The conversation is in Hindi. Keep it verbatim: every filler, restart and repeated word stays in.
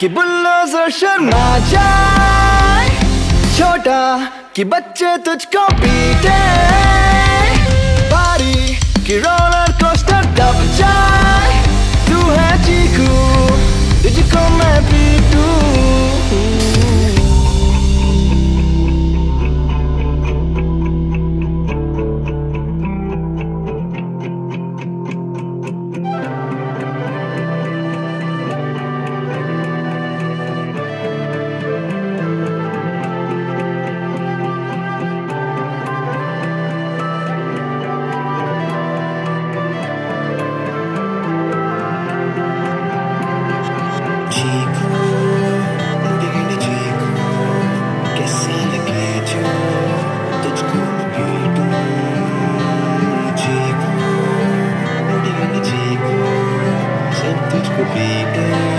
कि बुलडोजर शर्मा जाए, छोटा कि बच्चे तुझको पीटे, भारी कि रोलर कोस्टर दब जाए। तू है चीकू, तुझको मैं पीटू। Be